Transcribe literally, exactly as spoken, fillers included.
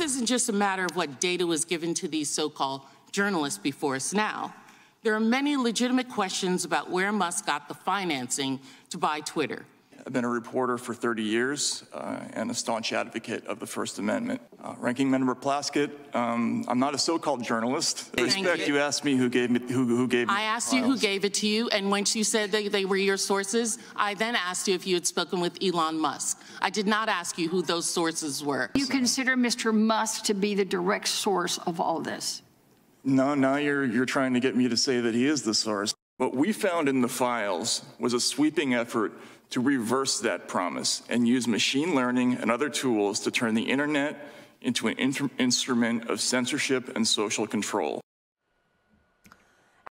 this isn't just a matter of what data was given to these so-called journalists before us now. There are many legitimate questions about where Musk got the financing to buy Twitter. I've been a reporter for thirty years uh, and a staunch advocate of the First Amendment. Uh, Ranking Member Plaskett, um, I'm not a so-called journalist. With respect, you. you asked me who gave me who, who gave. I asked you who gave it to you, and once you said they, they were your sources, I then asked you if you had spoken with Elon Musk. I did not ask you who those sources were. You consider Mister Musk to be the direct source of all this? No, now you're you're trying to get me to say that he is the source. What we found in the files was a sweeping effort to reverse that promise and use machine learning and other tools to turn the internet into an instrument of censorship and social control.